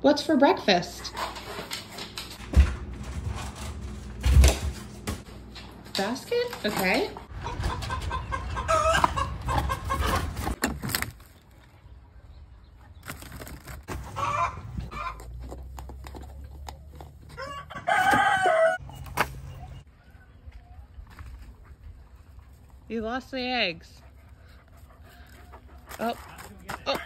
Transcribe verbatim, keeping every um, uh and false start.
What's for breakfast? Basket? Okay. You lost the eggs. Oh, oh,